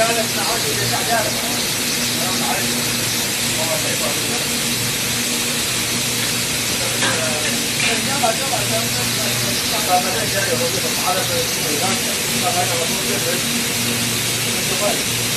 刚才拿二十就下架了，然后拿二十，把这些油就拿到这个桶上，让它多变成。